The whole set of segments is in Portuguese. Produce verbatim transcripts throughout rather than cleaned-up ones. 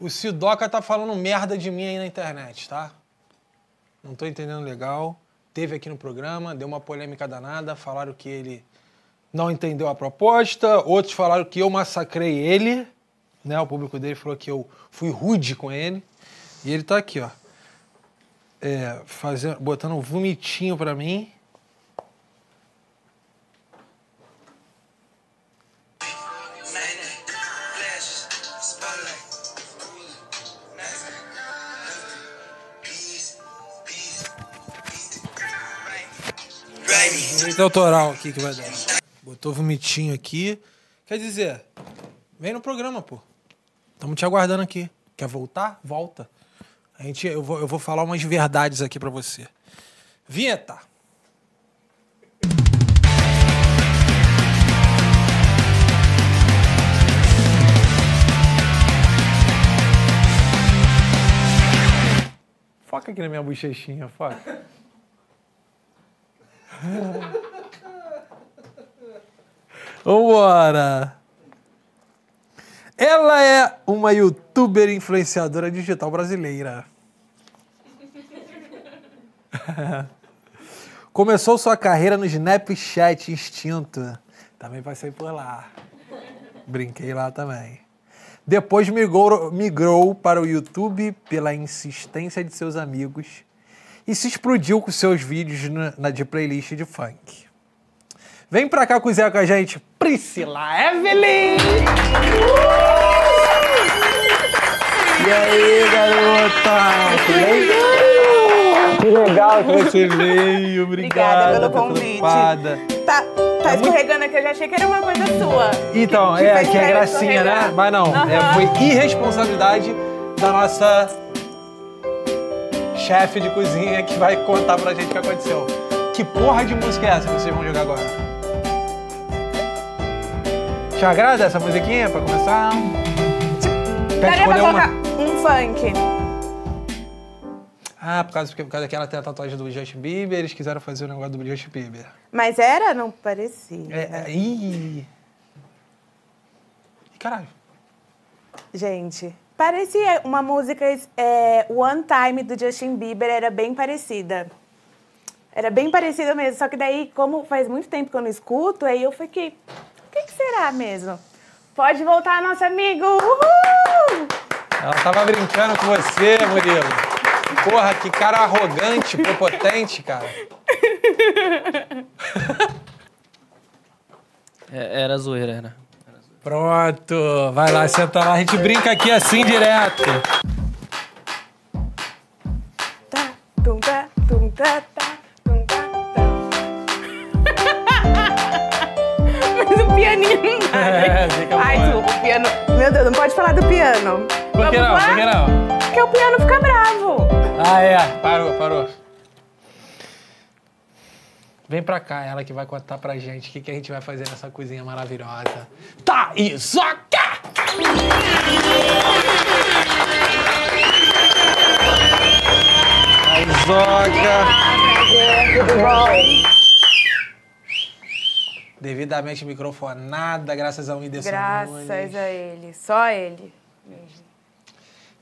O Cidoca tá falando merda de mim aí na internet, tá? Não tô entendendo legal. Teve aqui no programa, deu uma polêmica danada, falaram que ele não entendeu a proposta, outros falaram que eu massacrei ele, né? O público dele falou que eu fui rude com ele. E ele tá aqui, ó. É, fazendo, botando um vomitinho pra mim. Direito autoral aqui que vai dar. Botou vomitinho aqui. Quer dizer, vem no programa, pô. Estamos te aguardando aqui. Quer voltar? Volta. A gente, eu, vou, eu vou falar umas verdades aqui pra você. Vinheta. Foca aqui na minha bochechinha, foca. Vambora. Ela é uma youtuber influenciadora digital brasileira. Começou sua carreira no Snapchat Instinto. Também passei por lá. Brinquei lá também. Depois migrou, migrou para o YouTube pela insistência de seus amigos e se explodiu com seus vídeos na, na de playlist de funk. Vem pra cá cozinhar com a gente, Priscila Evellyn! Uh! E aí, garota? Que legal, que legal que você veio, obrigada. Obrigada pelo convite. Tá, tá escorregando aqui, eu já achei que era uma coisa sua. Então, que, é, que é gracinha, né? Mas não, uhum. é, foi irresponsabilidade da nossa chefe de cozinha que vai contar pra gente o que aconteceu. Que porra de música é essa que vocês vão jogar agora? Te agrada essa musiquinha pra começar? Daria pra colocar um funk. Ah, por causa, por causa que ela tem a tatuagem do Justin Bieber, eles quiseram fazer o negócio do Justin Bieber. Mas era? Não parecia. É, é, ih! Caralho. Gente, parecia uma música é, One Time do Justin Bieber, era bem parecida. Era bem parecida mesmo, só que daí, como faz muito tempo que eu não escuto, aí eu fiquei... O que, que será mesmo? Pode voltar, nosso amigo! Uhul! Ela tava brincando com você, Murilo. Porra, que cara arrogante, prepotente, cara. É, era zoeira, era. Pronto, vai lá, senta lá. A gente brinca aqui assim, direto. Tá, tum, tá, tum, tá, tá. É, ai, desculpa, o piano... Meu Deus, não pode falar do piano. Por que não? Por que não? Porque o piano fica bravo. Ah, é. Parou, parou. Vem pra cá, ela que vai contar pra gente o que, que a gente vai fazer nessa coisinha maravilhosa. Tá, isso aqui! Zoca! Devidamente microfonada, graças ao Ideson Nunes. Graças a ele, só ele mesmo.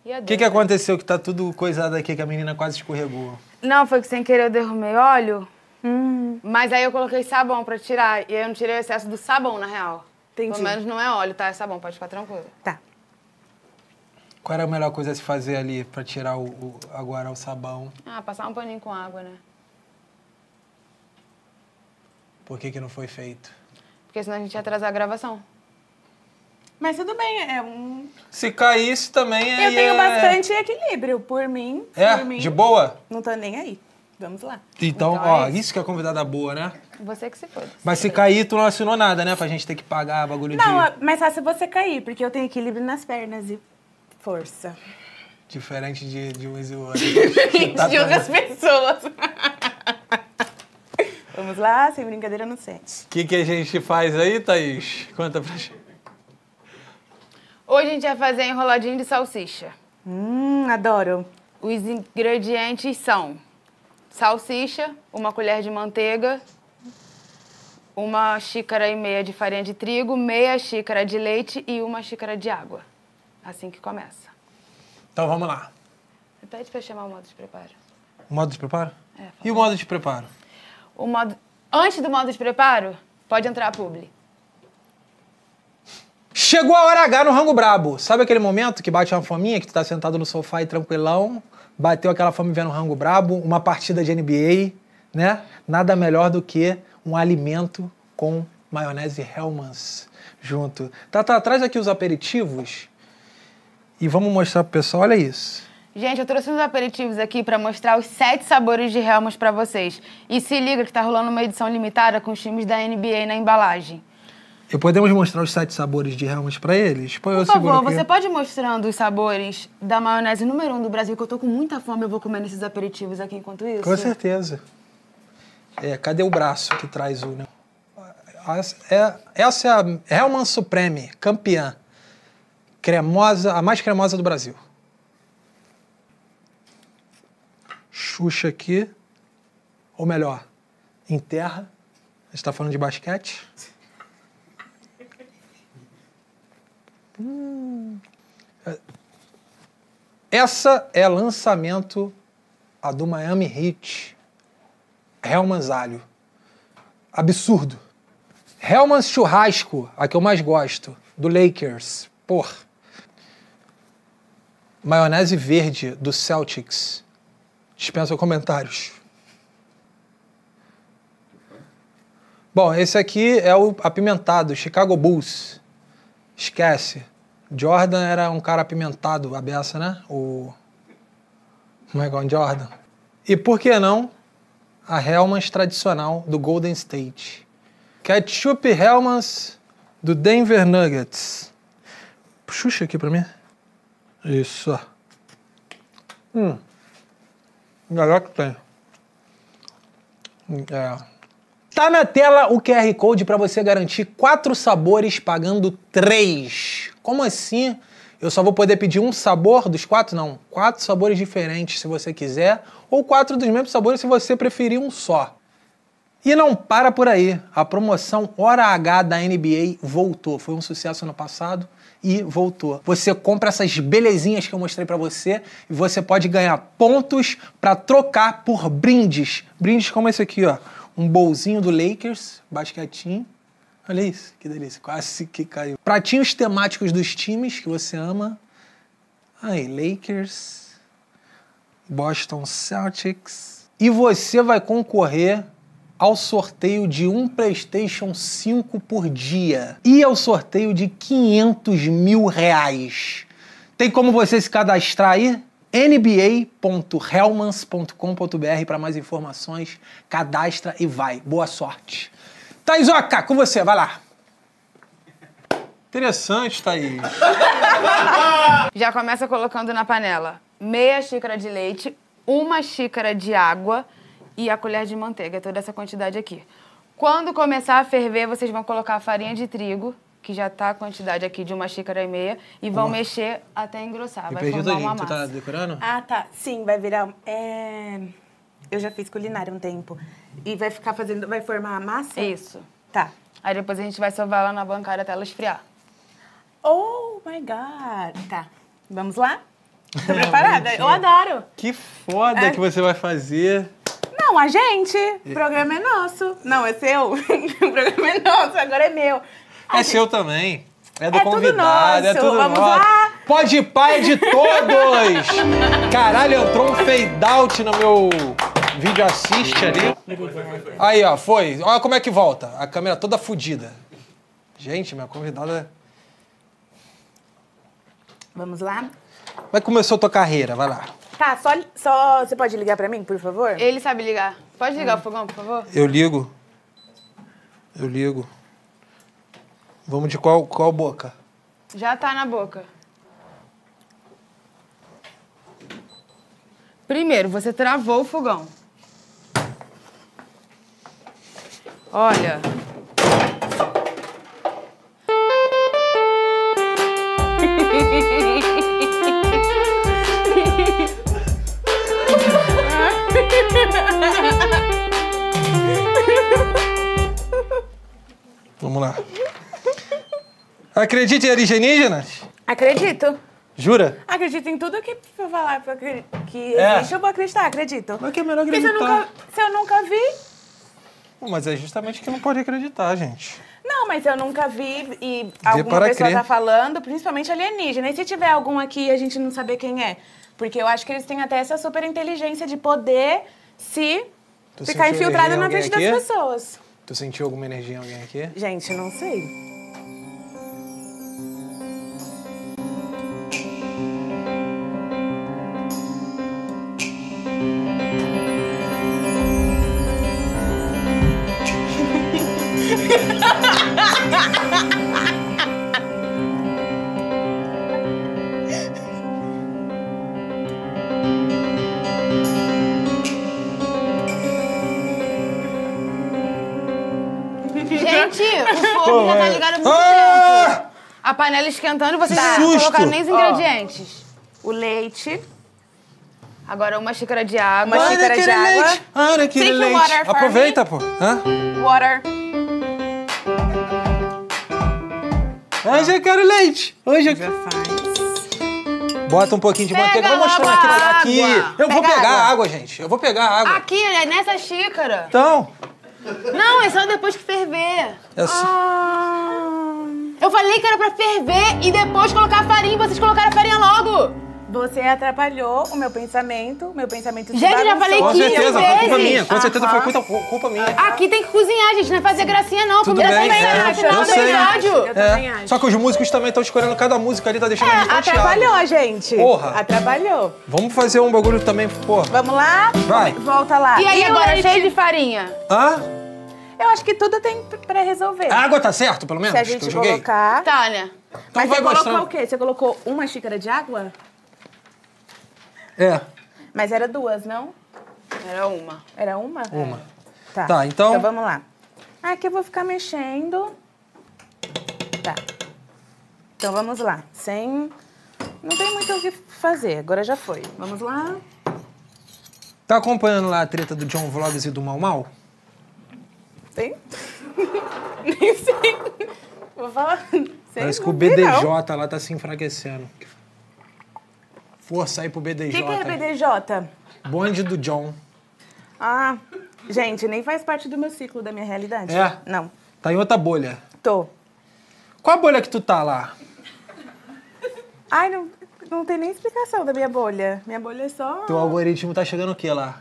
O que, que aconteceu que tá tudo coisado aqui, que a menina quase escorregou? Não, foi que sem querer eu derramei óleo, hum. mas aí eu coloquei sabão pra tirar, e eu não tirei o excesso do sabão, na real. Entendi. Pelo menos não é óleo, tá? É sabão, pode ficar tranquilo. Tá. Qual era a melhor coisa a se fazer ali pra tirar o, o, agora o sabão? Ah, passar um paninho com água, né? Por que que não foi feito? Porque senão a gente ia atrasar a gravação. Mas tudo bem, é um... Se caísse também é... Eu tenho é... bastante equilíbrio, por mim, é? por mim... É? De boa? Não tô nem aí. Vamos lá. Então, então ó, é isso. isso que é convidada boa, né? Você que se pode. Mas se cair, tu não assinou nada, né? Pra gente ter que pagar bagulho não, de... Não, mas só se você cair, porque eu tenho equilíbrio nas pernas e força. Diferente de, de uns e outros. Diferente tá de outras pessoas. Vamos lá, sem brincadeira no set. O que, que a gente faz aí, Thaís? Conta pra gente. Hoje a gente vai fazer enroladinho de salsicha. Hum, adoro. Os ingredientes são salsicha, uma colher de manteiga, uma xícara e meia de farinha de trigo, meia xícara de leite e uma xícara de água. Assim que começa. Então vamos lá. Pede para chamar o modo de preparo. O modo de preparo? É, e o modo de preparo? O modo... Antes do modo de preparo, pode entrar a publi. Chegou a hora H no Rango Brabo. Sabe aquele momento que bate uma fominha, que tu tá sentado no sofá e tranquilão, bateu aquela fome vendo o Rango Brabo, uma partida de N B A, né? Nada melhor do que um alimento com maionese Hellmann's junto. Tá, tá, traz aqui os aperitivos e vamos mostrar pro pessoal, olha isso. Gente, eu trouxe uns aperitivos aqui para mostrar os sete sabores de Hellmann's para vocês. E se liga que tá rolando uma edição limitada com os times da N B A na embalagem. E podemos mostrar os sete sabores de Hellmann's para eles? Pô, por favor, você pode ir mostrando os sabores da maionese número um do Brasil, que eu tô com muita fome, eu vou comer nesses aperitivos aqui enquanto isso. Com certeza. É, cadê o braço que traz o... Né? Essa é a Hellmann's Supreme, campeã. Cremosa, a mais cremosa do Brasil. Xuxa aqui, ou melhor, em terra. A gente tá falando de basquete. Hum. Essa é lançamento, a do Miami Heat. Hellmann's alho. Absurdo. Hellmann's churrasco, a que eu mais gosto, do Lakers. Por. Maionese verde, do Celtics. Dispensa comentários. Bom, esse aqui é o apimentado, Chicago Bulls. Esquece. Jordan era um cara apimentado, a beça, né? O Michael Jordan. E por que não a Hellmann's tradicional do Golden State? Ketchup Hellmann's do Denver Nuggets. Puxa aqui pra mim. Isso. Hum. Melhor que tem. É. Tá na tela o Q R Code para você garantir quatro sabores pagando três. Como assim? Eu só vou poder pedir um sabor dos quatro? Não. Quatro sabores diferentes se você quiser, ou quatro dos mesmos sabores se você preferir um só. E não para por aí. A promoção Hora H da N B A voltou. Foi um sucesso ano passado e voltou. Você compra essas belezinhas que eu mostrei pra você e você pode ganhar pontos pra trocar por brindes. Brindes como esse aqui, ó. Um bolzinho do Lakers, basquetinho. Olha isso, que delícia. Quase que caiu. Pratinhos temáticos dos times que você ama. Aí, Lakers, Boston Celtics. E você vai concorrer ao sorteio de um PlayStation cinco por dia e ao sorteio de quinhentos mil reais. Tem como você se cadastrar aí? n b a ponto helmans ponto com ponto b r para mais informações. Cadastra e vai. Boa sorte. Thaisoca, com você, vai lá. Interessante, Thaís. Já começa colocando na panela meia xícara de leite, uma xícara de água e a colher de manteiga, toda essa quantidade aqui. Quando começar a ferver, vocês vão colocar a farinha de trigo, que já tá a quantidade aqui de uma xícara e meia, e vão oh. mexer até engrossar. Me vai formar uma massa. Tu tá decorando? Ah, tá. Sim, vai virar... É... Eu já fiz culinária um tempo. E vai ficar fazendo... Vai formar a massa? Isso. Tá. Aí depois a gente vai sovar lá na bancada até ela esfriar. Oh, my God! Tá. Vamos lá? Tô preparada. Eu adoro! Que foda é. que você vai fazer... Não, a gente. O programa é nosso. Não, é seu. O programa é nosso, agora é meu. A é gente... seu também. É do é convidado, tudo é tudo Vamos nosso. Lá. Pode pai de todos. Caralho, entrou um fade out no meu vídeo assist ali. Aí, ó, foi. Olha como é que volta. A câmera toda fodida. Gente, minha convidada... Vamos lá? Como é que começou a tua carreira? Vai lá. Tá, só, só... Você pode ligar pra mim, por favor? Ele sabe ligar. Pode ligar hum. o fogão, por favor? Eu ligo. Eu ligo. Vamos de qual, qual boca? Já tá na boca. Primeiro, você travou o fogão. Olha... Vamos lá. Acredita em alienígenas? Acredito. Jura? Acredito em tudo que eu falar que é. Existe, eu vou acreditar, acredito. Mas que é melhor acreditar. Se eu, nunca, se eu nunca vi... Mas é justamente que não pode acreditar, gente. Não, mas eu nunca vi e Vê alguma pessoa crer. Tá falando, principalmente alienígena. E se tiver algum aqui e a gente não saber quem é? Porque eu acho que eles têm até essa super inteligência de poder se tu ficar infiltrado na frente das pessoas. Tu sentiu alguma energia em alguém aqui? Gente, não sei. A panela esquentando, vocês já não colocaram nem os ingredientes. Oh. O leite. Agora uma xícara de água. Uma xícara de água. Leite. Olha aquele leite. Water for Aproveita, me. Pô. Hã? Water. Ah, já quero leite. Hoje eu... Já faz. Bota um pouquinho de Pega manteiga. Vou mostrar aqui. Água. Eu Pega vou pegar água. água, gente. Eu vou pegar a água. Aqui, é nessa xícara. Então. Não, é só depois que ferver. Eu sou... Ah... Eu falei que era pra ferver e depois colocar a farinha, vocês colocaram a farinha logo! Você atrapalhou o meu pensamento, meu pensamento de Gente, já falei que vezes. Com certeza, foi culpa minha, com uh -huh. certeza foi culpa, culpa minha. Aqui tem que cozinhar, gente, não é fazer gracinha não, Tudo comida bem, também, é, afinal do rádio. Eu também é. acho. Só que os músicos também estão escolhendo cada música ali, tá deixando é, a gente chateado. Atrapalhou, gente. Porra. Atrapalhou. Vamos fazer um bagulho também, porra. Vamos lá? Vai. Volta lá. E aí e agora, cheio de farinha? Hã? Eu acho que tudo tem pra resolver. A água tá certo, pelo menos? Se a gente colocar... Tá, né? Então Mas vai você mostrando. colocou o quê? Você colocou uma xícara de água? É. Mas era duas, não? Era uma. Era uma? Uma. Tá, tá então... Então vamos lá. Aqui eu vou ficar mexendo. Tá. Então vamos lá. Sem... Não tem muito o que fazer. Agora já foi. Vamos lá. Tá acompanhando lá a treta do John Vlogs e do Mau Mau? Tem? Nem sei. Vou falar. Sei Parece que o B D J não. lá tá se enfraquecendo. Força aí pro B D J. O que, que é B D J? Bonde do John. Ah, gente, nem faz parte do meu ciclo, da minha realidade. É? Não. Tá em outra bolha? Tô. Qual a bolha que tu tá lá? Ai, não, não tem nem explicação da minha bolha. Minha bolha é só... Teu algoritmo tá chegando o quê lá?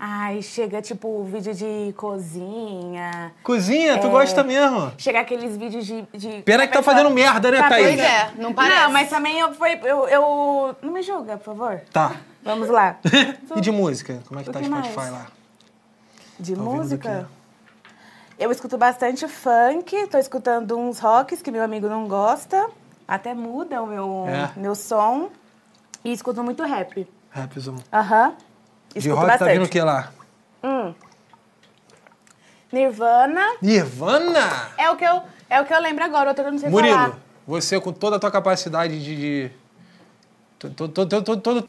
Ai, chega, tipo, vídeo de cozinha. Cozinha? Tu é... gosta mesmo? Chega aqueles vídeos de... de... Pena que tá fazendo merda, né, tá, Thaís? Pois é, não parece. Não, mas também eu... Foi, eu, eu... Não me julga, por favor. Tá. Vamos lá. E de música? Como é que o tá o Spotify mais? lá? De tá música? Eu escuto bastante funk, tô escutando uns rocks que meu amigo não gosta. Até muda o meu, é. meu som. E escuto muito rap. Rapzão. Aham. Uh-huh. De rock bastante. Tá vindo o que lá? Hum. Nirvana. Nirvana? É o que eu, é o que eu lembro agora, outra eu não sei Murilo, falar. Murilo, você com toda a tua capacidade de... de todo, todo, todo, todo...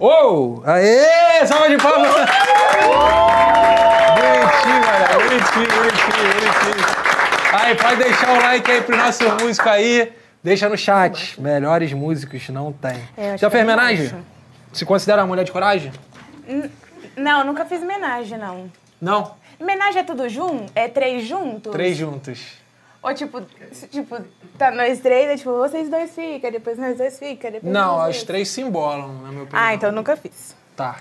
Uou! Aê! Salva de palmas! Aí, pode deixar o like aí pro nosso músico aí. Deixa no chat. Melhores músicos não tem. É, Já fez homenagem? Acho. Se considera uma mulher de coragem? N não, nunca fiz homenagem, não. Não? Homenagem é tudo junto? É três juntos? Três juntos. Ou tipo, tipo tá nós três, é tipo, vocês dois ficam, depois nós dois fica, depois Não, nós os dois. três se embolam, na minha opinião. Ah, então nunca fiz. Tá.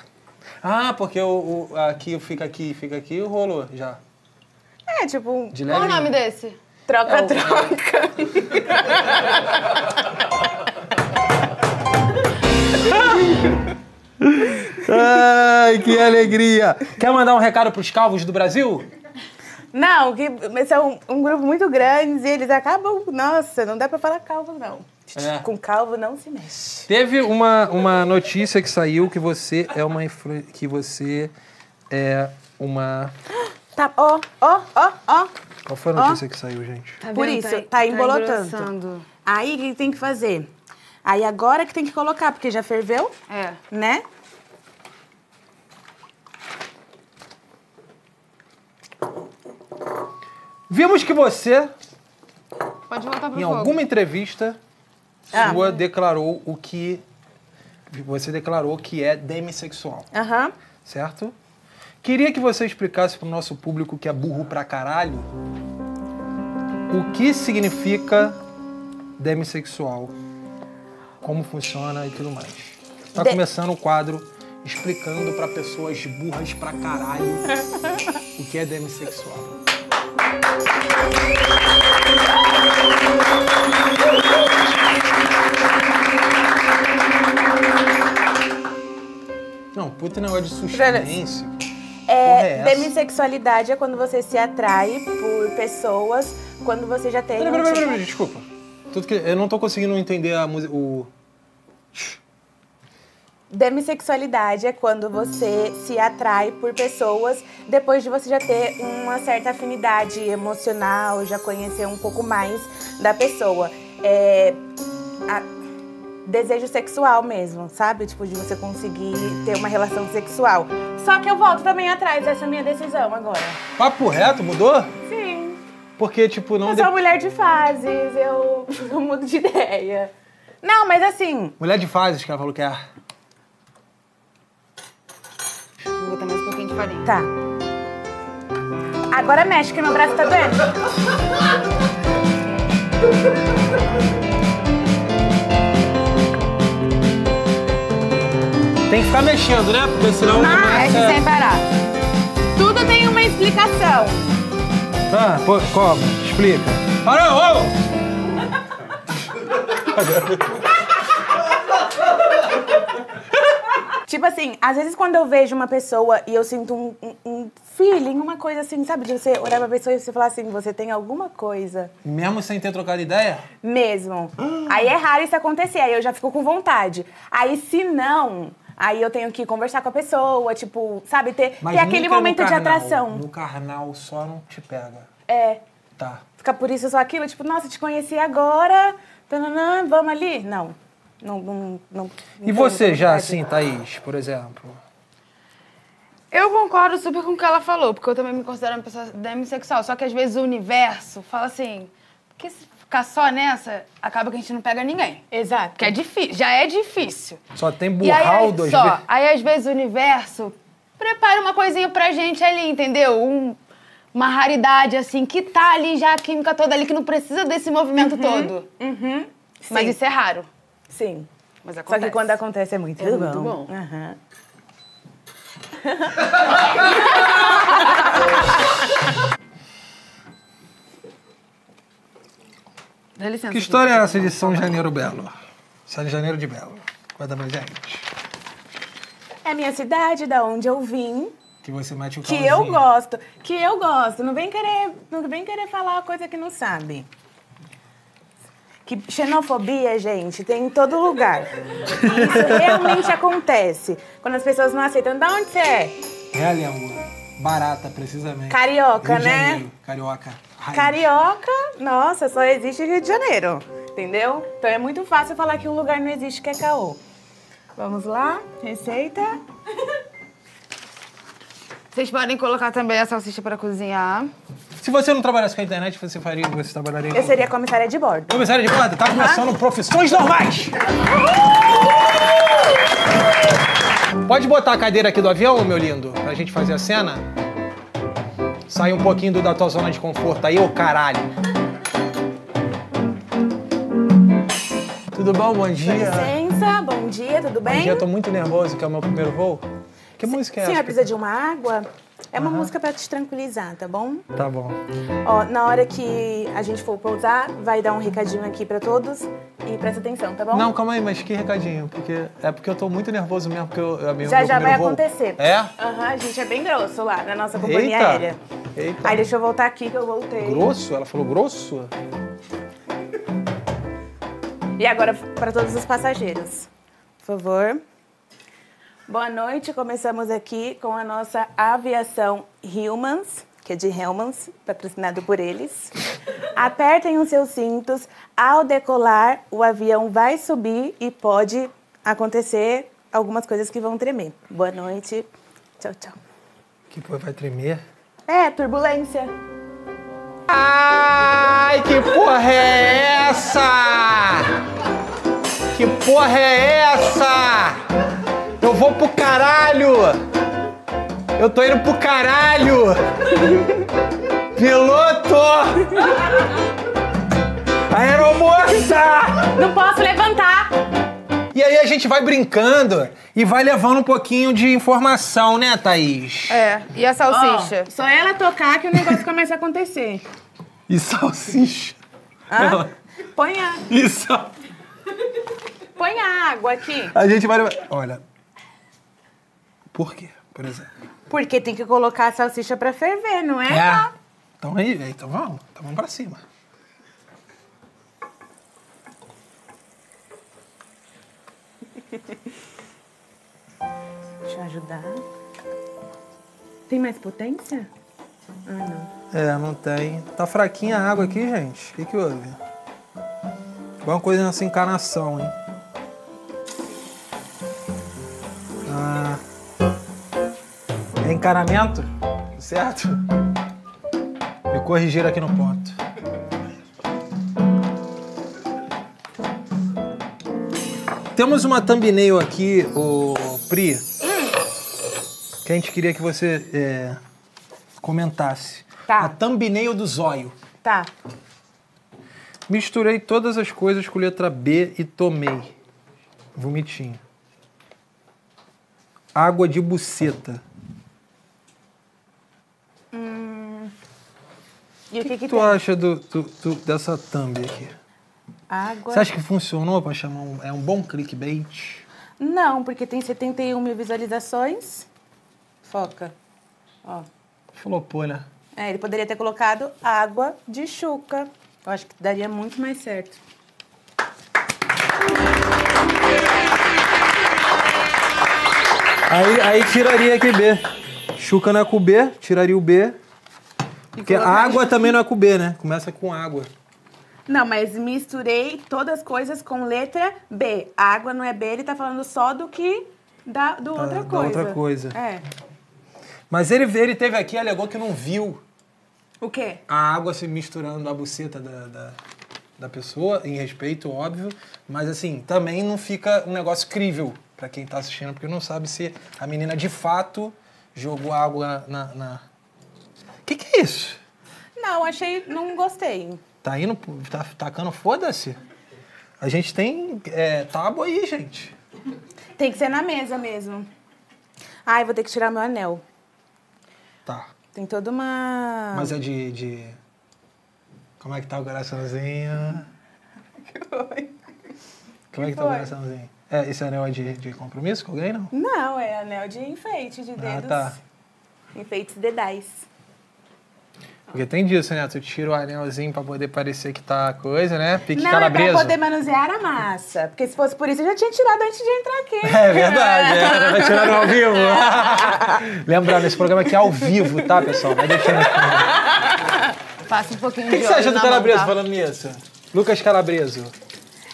Ah, porque o, o, aqui fica aqui, fica aqui, o rolou já. É, tipo... Um... Qual o nome desse? Troca-troca. É o... Ai, que alegria. Quer mandar um recado pros calvos do Brasil? Não, que são um, um grupo muito grande e eles acabam... Nossa, não dá pra falar calvo, não. É. Com calvo não se mexe. Teve uma, uma notícia que saiu que você é uma... Influ... Que você é uma... Tá, ó, ó, ó, ó. Qual foi a notícia oh. que saiu, gente? Tá Por isso, tá, tá embolotando. Tá Aí, o que tem que fazer? Aí, agora que tem que colocar, porque já ferveu, é. né? Vimos que você, Pode voltar pro em jogo. alguma entrevista sua, ah. declarou o que... Você declarou que é demissexual. Aham. Uhum. Certo? Queria que você explicasse pro nosso público que é burro pra caralho o que significa demissexual, como funciona e tudo mais. Tá de... começando o quadro explicando pra pessoas burras pra caralho o que é demissexual. Não, puta negócio de sustância. É, é demissexualidade é quando você se atrai por pessoas, quando você já tem... Pera, pera, pera, pera, desculpa. Tudo que eu não tô conseguindo entender a música... O... Demissexualidade é quando você se atrai por pessoas depois de você já ter uma certa afinidade emocional, já conhecer um pouco mais da pessoa. É... A... Desejo sexual mesmo, sabe? Tipo, de você conseguir ter uma relação sexual. Só que eu volto também atrás dessa minha decisão agora. Papo reto, mudou? Sim. Porque, tipo, não... Eu sou de... mulher de fases, eu... eu mudo de ideia. Não, mas assim... Mulher de fases, que ela falou que é... Vou botar mais um pouquinho de farinha. Tá. Agora mexe, que meu braço tá doendo. Tem que ficar mexendo, né? Porque senão... Não, mexe é... sem parar. Tudo tem uma explicação. Ah, pô, como? Explica. Parou! Oh! Tipo assim, às vezes quando eu vejo uma pessoa e eu sinto um, um, um feeling, uma coisa assim, sabe? De você olhar pra pessoa e você falar assim, você tem alguma coisa. Mesmo sem ter trocado ideia? Mesmo. Hum. Aí é raro isso acontecer, aí eu já fico com vontade. Aí se não... Aí eu tenho que conversar com a pessoa, tipo, sabe? Ter, ter aquele momento carnal, de atração. No carnal só não te pega. É. Tá. Fica por isso só aquilo, tipo, nossa, te conheci agora, tananã, vamos ali? Não. Não, não, não e não você já, assim, Thaís, por exemplo? Eu concordo super com o que ela falou, porque eu também me considero uma pessoa demissexual. Só que às vezes o universo fala assim, porque se ficar só nessa, acaba que a gente não pega ninguém. Exato. Porque é difícil, já é difícil. Só tem burraldo. Só. Vezes... Aí às vezes o universo prepara uma coisinha pra gente ali, entendeu? Um, uma raridade assim, que tá ali já a química toda ali, que não precisa desse movimento uhum, todo. Uhum. Mas isso é raro. Sim. Mas acontece. Só que quando acontece é muito é bom. Muito bom. Uhum. Dá licença, que história é essa de São Janeiro Belo? São Janeiro de Belo. Conta pra gente. É a minha cidade, da onde eu vim. Que você mete o calzinho. Que eu gosto. Que eu gosto. Não vem querer, não vem querer falar coisa que não sabe. Que xenofobia, gente, tem em todo lugar. Isso realmente acontece. Quando as pessoas não aceitam, da onde você é? É, Leão. Barata, precisamente. Carioca, né? Janeiro. Carioca. Ai, Carioca, nossa, só existe Rio de Janeiro, entendeu? Então é muito fácil falar que um lugar não existe, que é caô. Vamos lá, receita. Vocês podem colocar também a salsicha para cozinhar. Se você não trabalhasse com a internet, você faria, você trabalharia... Eu seria comissária de bordo. Comissária de bordo? Tá começando uhum. Profissões Normais! Uhum. Pode botar a cadeira aqui do avião, meu lindo, pra gente fazer a cena? Sai um pouquinho da tua zona de conforto aí, ô caralho. Tudo bom? Bom dia. Licença, bom dia, tudo bem? Bom dia, tô muito nervoso, que é o meu primeiro voo. Que Se, música é essa? Senhora, precisa de uma água? É uma uhum. música pra te tranquilizar, tá bom? Tá bom. Ó, na hora que a gente for pousar, vai dar um recadinho aqui pra todos e presta atenção, tá bom? Não, calma aí, mas que recadinho? Porque é porque eu tô muito nervoso mesmo, porque eu... É já, já vai voo. acontecer. É? Aham, uhum, a gente é bem grosso lá, na nossa companhia Eita. aérea. Eita. Aí deixa eu voltar aqui que eu voltei. Grosso? Ela falou grosso? E agora pra todos os passageiros, por favor. Boa noite, começamos aqui com a nossa aviação Hellmann's, que é de Hellmann's, patrocinado por eles. Apertem os seus cintos, ao decolar o avião vai subir e pode acontecer algumas coisas que vão tremer. Boa noite, tchau, tchau. Que vai tremer? É, turbulência. Ai, que porra é essa? Que porra é essa? Eu vou pro caralho! Eu tô indo pro caralho! Piloto! Aeromoça! Não posso levantar! E aí a gente vai brincando e vai levando um pouquinho de informação, né, Thaís? É, e a salsicha? Oh, só ela tocar que o negócio começa a acontecer. E salsicha? Ah, ela... Põe água. E sal... Põe água aqui. A gente vai... Olha... Por quê, por exemplo? Porque tem que colocar a salsicha pra ferver, não é? É. Então aí, então vamos. Então vamos pra cima. Deixa eu ajudar. Tem mais potência? Ah, não. É, não tem. Tá fraquinha a água aqui, gente. O que que houve? Alguma coisa nessa encarnação, hein? Ah. É encanamento? Certo? Me corrigiram aqui no ponto. Temos uma thumbnail aqui, o Pri, que a gente queria que você é, comentasse. Tá. A thumbnail do zóio. Tá. Misturei todas as coisas com letra B e tomei. Vomitinho. Água de buceta. Hum. E o que, que, que tu tem? Acha do, do, do, dessa thumb aqui? Água. Você acha que funcionou pra chamar um... É um bom clickbait? Não, porque tem setenta e um mil visualizações. Foca. Ó. Flopou, né? É, ele poderia ter colocado água de chuca. Eu acho que daria muito mais certo. Aí, aí tiraria aqui B. Chuca não é com B, tiraria o B. Porque água também não é com B, né? Começa com água. Não, mas misturei todas as coisas com letra B. A água não é B, ele tá falando só do que da do outra ah, coisa. Da outra coisa. É. Mas ele, ele teve aqui e alegou que não viu. O quê? A água se misturando à buceta da, da, da pessoa, em respeito, óbvio. Mas assim, também não fica um negócio crível pra quem tá assistindo, porque não sabe se a menina de fato jogou água na... O na... que que é isso? Não, achei... Não gostei. Tá indo, tá tacando, foda-se. A gente tem é, tábua aí, gente. Tem que ser na mesa mesmo. Ai, vou ter que tirar meu anel. Tá. Tem toda uma... Mas é de... de... Como é que tá o coraçãozinho? Que foi? Como é que tá o coraçãozinho? É, esse anel é de, de compromisso com alguém, não? Não, é anel de enfeite, de dedos. Ah, tá. Enfeites dedais. Porque tem disso, né? Tu tira o anelzinho pra poder parecer que tá coisa, né? Pique calabreso. Não, é pra poder manusear a massa. Porque se fosse por isso, eu já tinha tirado antes de entrar aqui. É verdade, é. Vai tirar ao vivo. Lembrando, esse programa aqui é ao vivo, tá, pessoal? Vai deixando aqui. Passa um pouquinho de olho na mão. O que você acha do Calabreso falando nisso? Lucas Calabreso.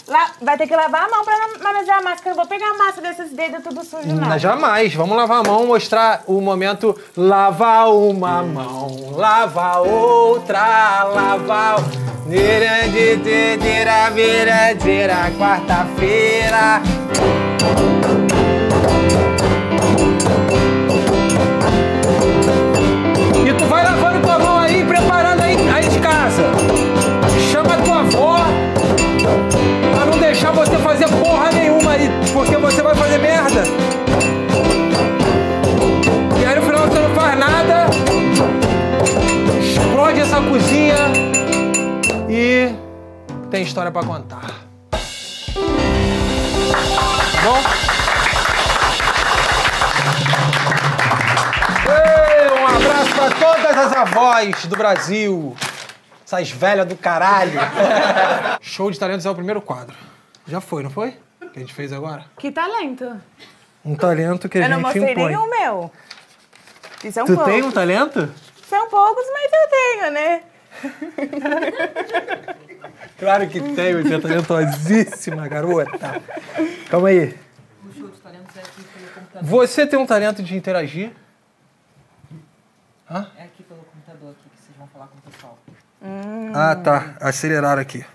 La... Vai ter que lavar a mão pra manusear a massa, porque eu vou pegar a massa desses dedos tudo sujo, não. Não, jamais. Vamos lavar a mão, mostrar o momento. Lava uma mão, lava outra, lava... Quarta-feira... E tu vai lavando tua mão aí, preparando aí, aí de casa. Chama tua avó... Pra não deixar você fazer porra nenhuma aí, porque você vai fazer merda. E aí no final você não faz nada, explode essa cozinha e tem história pra contar. Bom? Ei, um abraço pra todas as avós do Brasil. Essas velhas do caralho. Show de talentos é o primeiro quadro. Já foi, não foi? Que a gente fez agora? Que talento? Um talento que a gente impõe. Eu não mostrei nenhum meu. E são poucos. Tu tem um talento? São poucos, mas eu tenho, né? Claro que tenho, você é talentosíssima, garota. Calma aí. O show de talentos é aqui pelo computador. Você tem um talento de interagir? Hã? É aqui pelo computador aqui que vocês vão falar com o pessoal. Hum. Ah, tá. Aceleraram aqui.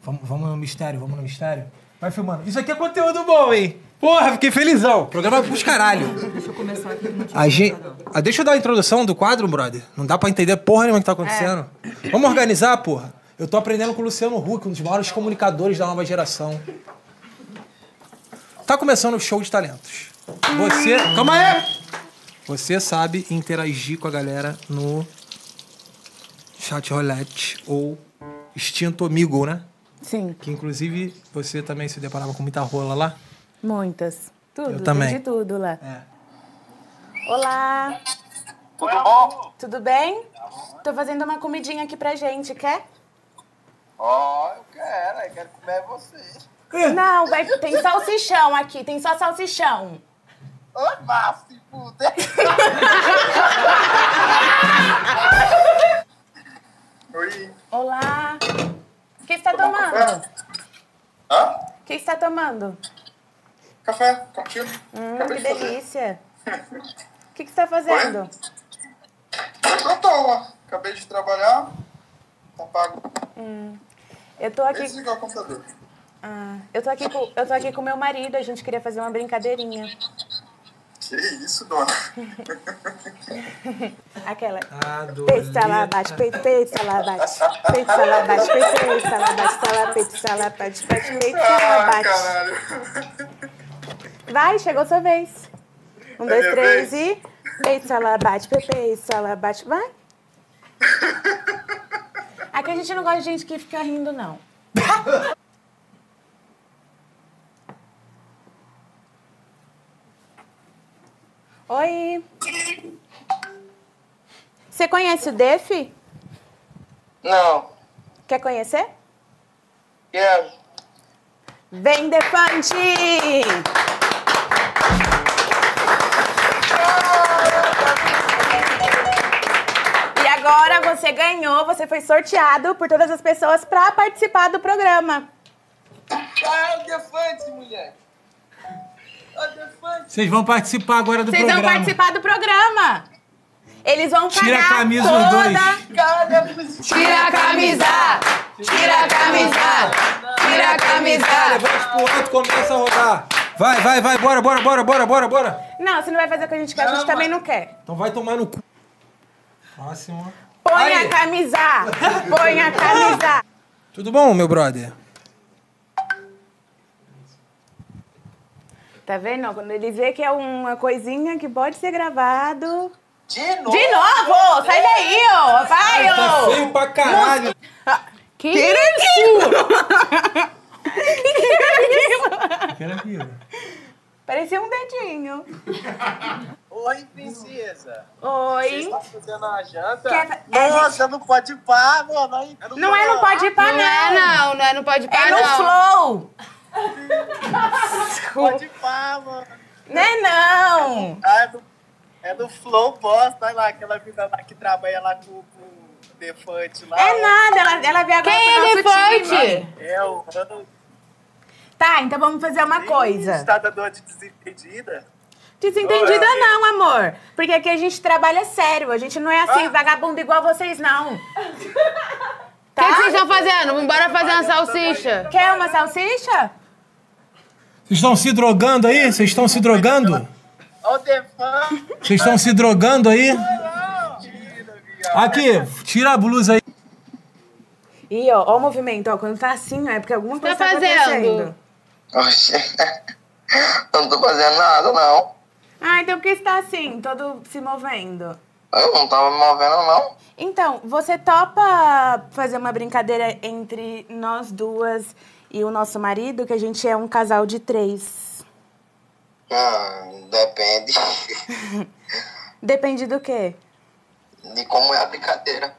Vamos, vamos no mistério, vamos no mistério. Vai filmando. Isso aqui é conteúdo bom, hein? Porra, fiquei felizão. O programa é pros caralho. Deixa eu começar aqui. Não a gente... ah, deixa eu dar a introdução do quadro, brother. Não dá pra entender porra nenhuma o que tá acontecendo. É. Vamos organizar, porra. Eu tô aprendendo com o Luciano Huck, um dos maiores comunicadores da nova geração. Tá começando o show de talentos. Você... calma aí! Você sabe interagir com a galera no Chat Roulette ou Extinto Amigo, né? Sim. Que, inclusive, você também se deparava com muita rola lá? Muitas. Tudo. Eu também. De tudo lá. É. Olá! Tudo bom? Tudo bem? Tô fazendo uma comidinha aqui pra gente, quer? Ó, oh, eu quero, eu quero comer vocês. Não, vai, tem salsichão aqui, tem só salsichão. Ô, vá se fuder. Oi. Olá. O que está tomando? Hã? O que está tomando? Café, contigo. Hum, que delícia. O que, que você está fazendo? Oi? Eu tô, acabei de trabalhar, tá pago. Hum. Eu tô aqui... desligar o computador. Ah, eu tô aqui com, eu tô aqui com meu marido, a gente queria fazer uma brincadeirinha. Que isso, dona? Aquela. Peito, salá, bate, peito, salá, bate. Peito, salá, bate, peito, salá, bate, salá, peito, salá, bate, peito, salá, bate. Vai, chegou a sua vez. Um, dois, três e... peito, salá, bate, peito, salá, bate. Vai. Aqui a gente não gosta de gente que fica rindo, não. Oi! Você conhece o Def? Não. Quer conhecer? Quero. Vem, Defante! E agora você ganhou, você foi sorteado por todas as pessoas para participar do programa. Ah, é o Defante, mulher! Vocês vão participar agora do Cês programa. Vocês vão participar do programa. Eles vão pagar. Tira a camisa toda... os dois. Tira a camisa. Tira a camisa. Tira a camisa. Levante pro alto, começa a rodar. Vai, vai, vai. Bora, bora, bora, bora, bora, bora. Não, você não vai fazer o que a gente quer. Não, a gente mas... também não quer. Então vai tomar no cu. Próximo. Põe aí a camisa. Põe a camisa. Tudo bom, meu brother? Tá vendo? Quando ele vê que é uma coisinha que pode ser gravado... De novo? De novo! Sai daí, ó! Vai, ó! Tá feio pra caralho! Que que era aquilo? Que que era aquilo? Parecia um dedinho. Oi, princesa. Oi. Vocês estão fazendo a janta? Quer... Nossa, gente... não pode pá, mano. Não, não é não pode pá, não. Não é não, não é não pode pá, não. É no Flow. Pode pá, mano. Não é não. É do, é do Flow Boss, tá lá, aquela vida lá que trabalha lá com o Defante lá. É nada, ela, ela veio agora. Quem é Defante? É o... Tá, então vamos fazer uma Sim, coisa. Você tá dando uma de desentendida? Desentendida oh, é. não, amor. Porque aqui a gente trabalha sério, a gente não é assim, ah. vagabundo igual vocês, não. Tá? O que, que vocês estão fazendo? Bora fazer uma salsicha. Quer uma salsicha? Vocês estão se drogando aí? Vocês estão se drogando? Vocês estão se drogando aí? Aqui, tira a blusa aí. Ih, ó, ó o movimento, ó. Quando tá assim, ó, é porque alguma coisa tá acontecendo. Oxi, eu não tô fazendo nada, não. Ah, então por que você tá assim, todo se movendo? Eu não tava me movendo, não. Então, você topa fazer uma brincadeira entre nós duas... e o nosso marido, que a gente é um casal de três. Ah, depende. Depende do quê? De como é a brincadeira.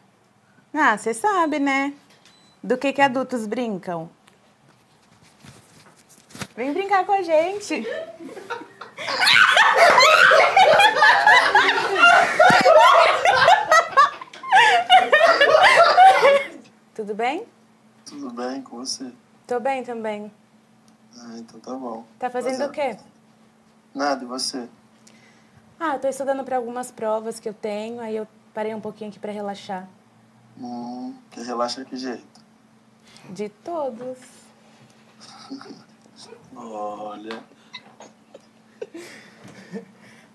Ah, você sabe, né? Do que que adultos brincam. Vem brincar com a gente. Tudo bem? Tudo bem com você. Tô bem também. Ah, então tá bom. Tá fazendo Mas, o quê? Nada, e você? Ah, eu tô estudando pra algumas provas que eu tenho, aí eu parei um pouquinho aqui pra relaxar. Hum, que relaxa que jeito? De todos. Olha.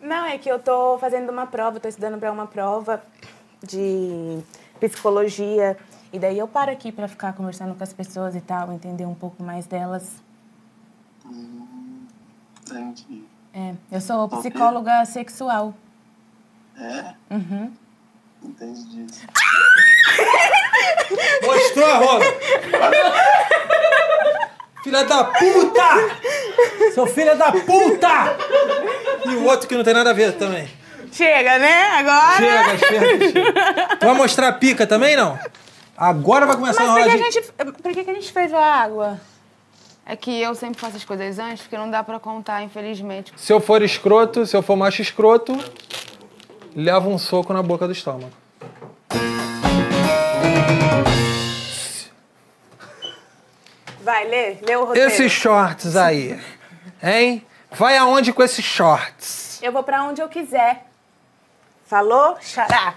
Não, é que eu tô fazendo uma prova, tô estudando para uma prova de psicologia. E daí eu paro aqui para ficar conversando com as pessoas e tal, entender um pouco mais delas. Hum, entendi. É, eu sou psicóloga sexual. É? Uhum. Entendi. Mostrou a roda! Filha da puta! Seu filho da puta! E o outro que não tem nada a ver também. Chega, né? Agora? Chega, chega, chega. Tu vai mostrar a pica também, não? Agora vai começar. Mas a hora de... Mas por que, que a gente fez a água? É que eu sempre faço as coisas antes, porque não dá pra contar, infelizmente. Se eu for escroto, se eu for macho escroto, leva um soco na boca do estômago. Vai, lê, lê o roteiro. Esses shorts aí, hein? Vai aonde com esses shorts? Eu vou pra onde eu quiser. Falou? Xará.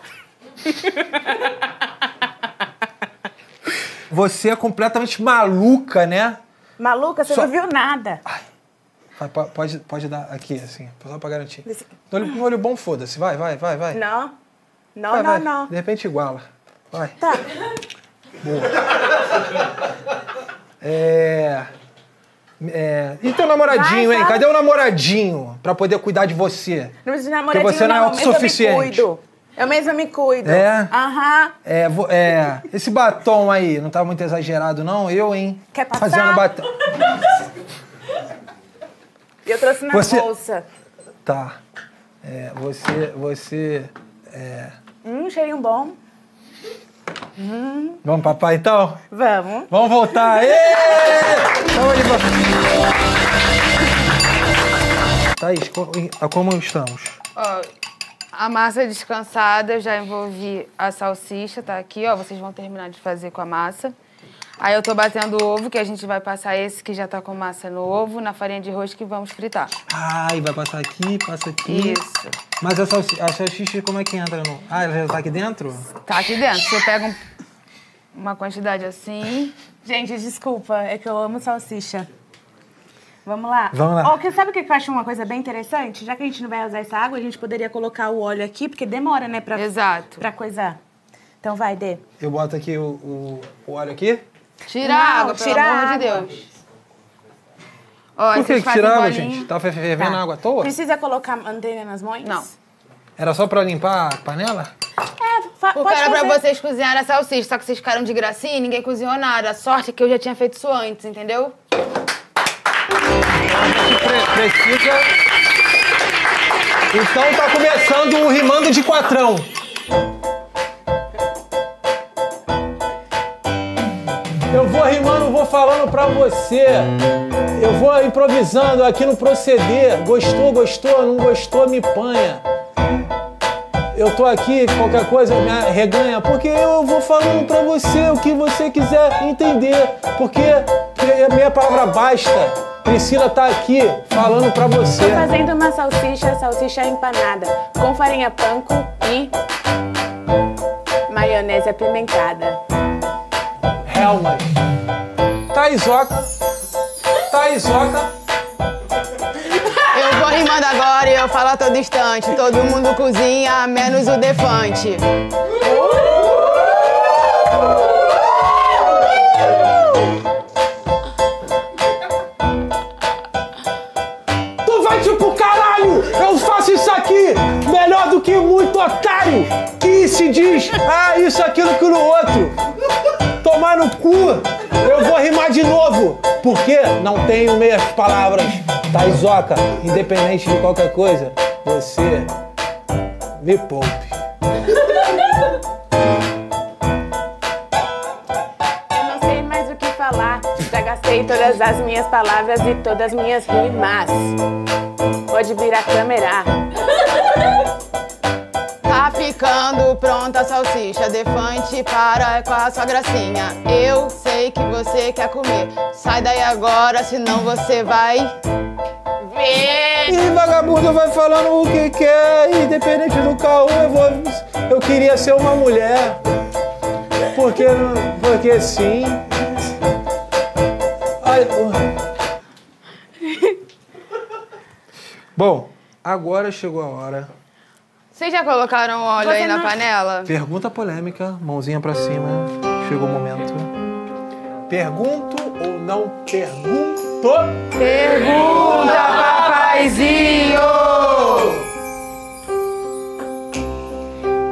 Você é completamente maluca, né? Maluca, você só... não viu nada. Ai. Ai, pode, pode dar aqui, assim, só pra garantir. Desse... Olho, olho bom, foda-se. Vai, vai, vai, vai. Não. Não, vai, não, vai. não. De repente iguala. Vai. Tá. Boa. É... é... E teu namoradinho, vai, hein? Vai. Cadê o namoradinho pra poder cuidar de você? Não precisa de namoradinho, porque você não, não é autossuficiente. Eu mesma me cuido. É? Aham. Uhum. É, é, esse batom aí, não tá muito exagerado, não? Eu, hein? Quer passar? Fazendo batom. Eu trouxe na você... bolsa. Tá. É, você, você... É... Hum, cheirinho bom. Hum. Vamos papai, então? Vamos. Vamos voltar. Êêêê! Vamos de volta. Thaís, como estamos? Ó... Oh. A massa descansada, eu já envolvi a salsicha, tá aqui, ó. Vocês vão terminar de fazer com a massa. Aí eu tô batendo o ovo, que a gente vai passar esse que já tá com massa no ovo, na farinha de rosca e vamos fritar. Ai, vai passar aqui, passa aqui. Isso. Mas a salsicha, a salsicha como é que entra? No... Ah, ela já tá aqui dentro? Tá aqui dentro. Você pega um, uma quantidade assim. Gente, desculpa, é que eu amo salsicha. Vamos lá. Vamos lá. Oh, sabe o que eu acho uma coisa bem interessante? Já que a gente não vai usar essa água, a gente poderia colocar o óleo aqui, porque demora, né? Pra, Exato. Pra coisar. Então vai, Dê. Eu boto aqui o, o, o óleo aqui? Tira não, a água, pelo tira amor água. de Deus. Ó, Por que, que tirar água, gente? Tá fervendo tá. água à toa? Precisa colocar manteiga nas mãos? Não. Era só pra limpar a panela? É, pode era fazer. Pra vocês cozinharem a salsicha, só que vocês ficaram de gracinha e ninguém cozinhou nada. A sorte é que eu já tinha feito isso antes, entendeu? Precisa... Então tá começando o Rimando de Quatrão. Eu vou rimando, vou falando pra você. Eu vou improvisando aqui no proceder. Gostou, gostou, não gostou, me panha. Eu tô aqui, qualquer coisa me arreganha, porque eu vou falando pra você o que você quiser entender, porque minha palavra basta. Priscila tá aqui falando pra você. Tô fazendo uma salsicha, salsicha empanada, com farinha panko e maionese apimentada. Hellmann's. Taizoca. Taizoca. Eu vou rimando agora e eu falo a todo instante. Todo mundo cozinha, menos o Defante. Melhor do que muito otário que se diz, ah, isso, aquilo, aquilo, outro. Tomar no cu, eu vou rimar de novo, porque não tenho meias palavras. Taizoca, independente de qualquer coisa, você me poupe. Eu não sei mais o que falar, já gastei todas as minhas palavras e todas as minhas rimas. Pode virar a câmera. Tá ficando pronta a salsicha. Defante, para com a sua gracinha. Eu sei que você quer comer. Sai daí agora, senão você vai ver. E vagabundo vai falando o que quer. Independente do caô, eu vou... Eu queria ser uma mulher. Porque, porque sim. Ai, oh. Bom, agora chegou a hora. Vocês já colocaram óleo Você aí na não... panela? Pergunta polêmica, mãozinha pra cima. Chegou o momento. Pergunto ou não pergunto? Pergunta, papaizinho!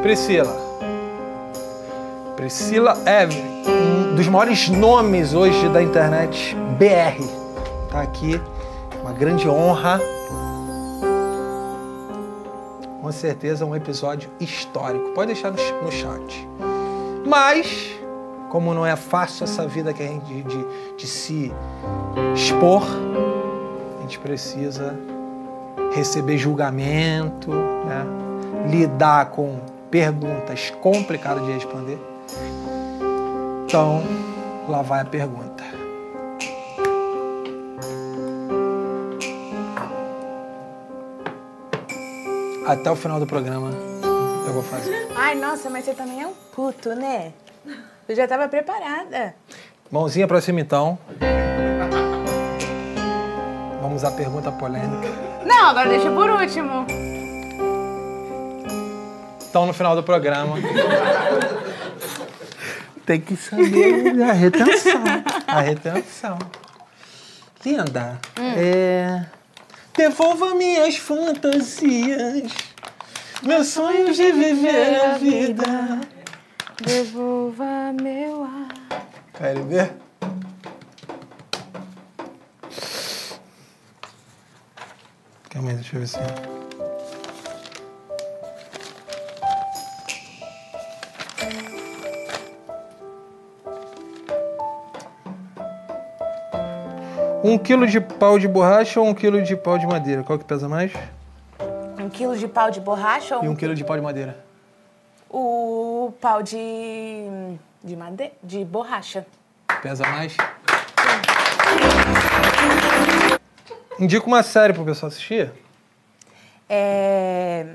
Priscila. Priscila Evellyn, um dos maiores nomes hoje da internet B R. Tá aqui, uma grande honra. Com certeza um episódio histórico. Pode deixar no, no chat. Mas, como não é fácil essa vida que a gente de, de, de se expor, a gente precisa receber julgamento, né? Lidar com perguntas complicadas de responder. Então, lá vai a pergunta. Até o final do programa eu vou fazer. Ai, nossa, mas você também é um puto, né? Eu já tava preparada. Mãozinha pra cima, então. Vamos à pergunta polêmica. Não, agora deixa por último. Então, no final do programa... Tem que saber a retenção. A retenção. Linda. Hum. É... Devolva minhas fantasias, meus sonhos de viver a vida. Devolva meu ar. Quer ver? Calma aí, deixa eu ver se... Um quilo de pau de borracha ou um quilo de pau de madeira? Qual que pesa mais? Um quilo de pau de borracha ou... E um quilo de pau de madeira? O pau de... de madeira... de borracha. Pesa mais? Sim. Indica uma série pro pessoal assistir. É...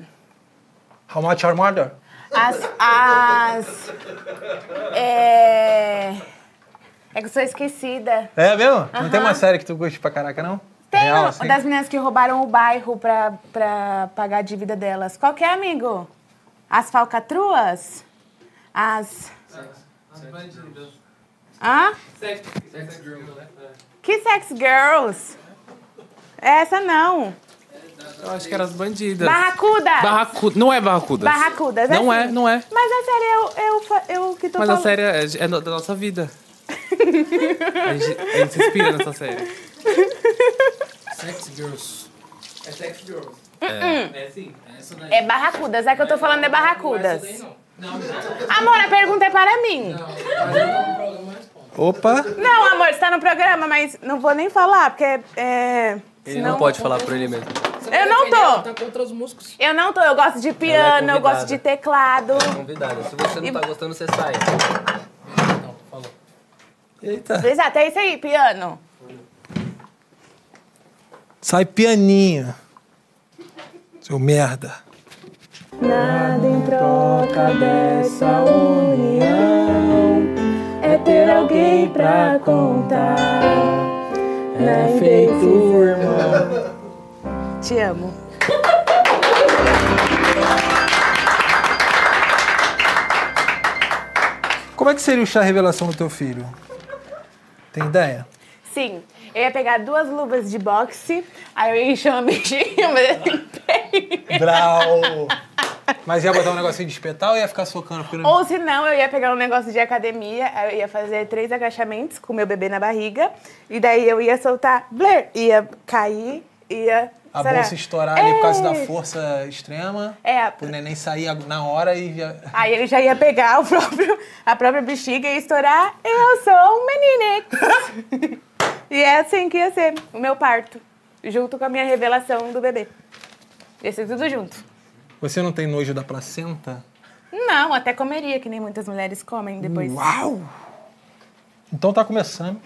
How Much Your Mother? As... as... É... É que eu sou esquecida. É mesmo? Uhum. Não tem uma série que tu goste pra caraca, não? Tem, Real, assim? Das meninas que roubaram o bairro pra, pra pagar a dívida delas. Qual que é, amigo? As falcatruas? As... As bandidas. Hã? Sex, sex girls. Que sex girls? Essa não. Eu acho que era as bandidas. Barracudas! Barracuda. Não é Barracudas. Barracudas, é Não assim. é, não é. Mas a série eu, eu, eu, eu que tô Mas falando. Mas a série é, é da nossa vida. A gente, a gente se inspira nessa série. Sex Girls. É Sex Girls. É, é sim. É, essa daí. É Barracudas. É que eu tô falando é Barracudas. Não, não, não. Amor, a pergunta é para mim. Não, mas eu tô no programa, eu Opa. Não, amor, você tá no programa, mas não vou nem falar, porque é... é ele senão... não pode falar por ele mesmo. Eu não tô. Tá contra os músculos. Eu não tô. Eu gosto de piano, é eu gosto de teclado. Ela é convidada. Se você não tá gostando, você sai. Eita. Exato, é isso aí, piano. Sai pianinho. Seu merda. Nada em troca dessa união é ter alguém pra contar. É feito, irmão. Te amo. Como é que seria o chá revelação do teu filho? Tem ideia? Sim. Eu ia pegar duas luvas de boxe, aí eu ia encher um beijinho, mas eu limpei. Brau! Mas ia botar um negocinho de espetal ou ia ficar socando? Porque... Ou se não, eu ia pegar um negócio de academia, aí eu ia fazer três agachamentos com o meu bebê na barriga, e daí eu ia soltar, blur, ia cair, ia... A Será? bolsa estourar Ei. ali por causa da força extrema. É. O neném sair na hora e... Já... Aí ele já ia pegar o próprio, a própria bexiga e estourar. Eu sou um menino. E é assim que ia ser o meu parto. Junto com a minha revelação do bebê. Ia ser tudo junto. Você não tem nojo da placenta? Não, até comeria, que nem muitas mulheres comem depois. Uau! Então tá começando.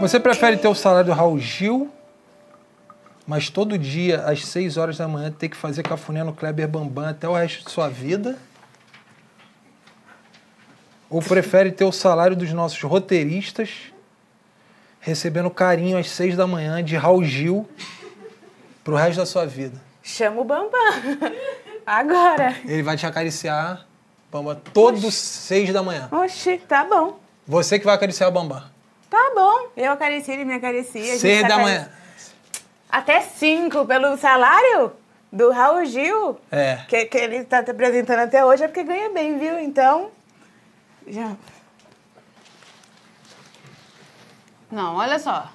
Você prefere ter o salário do Raul Gil mas todo dia, às seis horas da manhã, ter que fazer cafuné no Kleber Bambam até o resto de sua vida? Ou prefere ter o salário dos nossos roteiristas, recebendo carinho às seis da manhã de Raul Gil pro resto da sua vida? Chama o Bambam. Agora. Ele vai te acariciar, Bambam, todos seis da manhã. Oxi, tá bom. Você que vai acariciar o Bambam. Tá bom. Eu acaricio, ele me acaricia. Seis da acarici... manhã. Até cinco pelo salário do Raul Gil. É. Que, que ele tá te apresentando até hoje é porque ganha bem, viu? Então... Já. Não, olha só.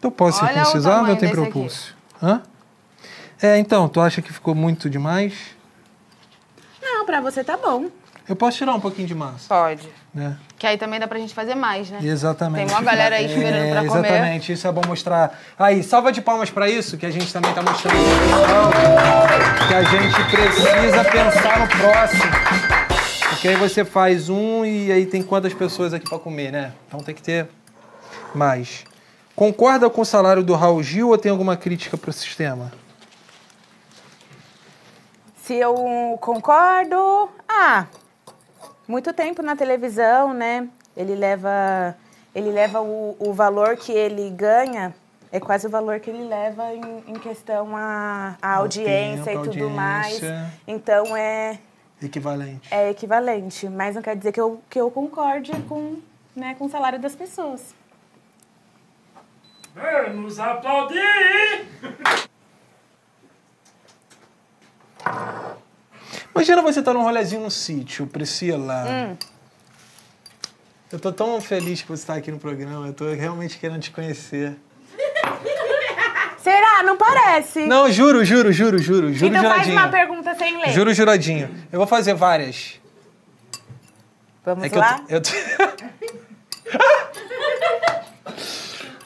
Tu pode ser precisado ou tem propulso? Hã? É, então, tu acha que ficou muito demais? Não, pra você tá bom. Eu posso tirar um pouquinho de massa? Pode. Né? Que aí também dá pra gente fazer mais, né? Exatamente. Tem uma galera aí esperando é, pra comer. Exatamente, isso é bom mostrar. Aí, salva de palmas pra isso, que a gente também tá mostrando. Que a gente precisa pensar no próximo. Porque aí você faz um e aí tem quantas pessoas aqui para comer, né? Então tem que ter mais. Concorda com o salário do Raul Gil ou tem alguma crítica pro sistema? Se eu concordo... Ah, muito tempo na televisão, né? Ele leva, ele leva o, o valor que ele ganha, é quase o valor que ele leva em, em questão à audiência tempo, e tudo audiência. mais. Então é... Equivalente. É equivalente, mas não quer dizer que eu, que eu concorde com, né, com o salário das pessoas. Vamos aplaudir! Imagina você estar num rolezinho no sítio, Priscila. Hum. Eu tô tão feliz que você está aqui no programa, eu tô realmente querendo te conhecer. Será? Não parece. Não, juro, juro, juro, juro. juro então juradinho. Faz uma pergunta sem ler. Juro juradinho. Eu vou fazer várias. Vamos é lá? Eu tô... Eu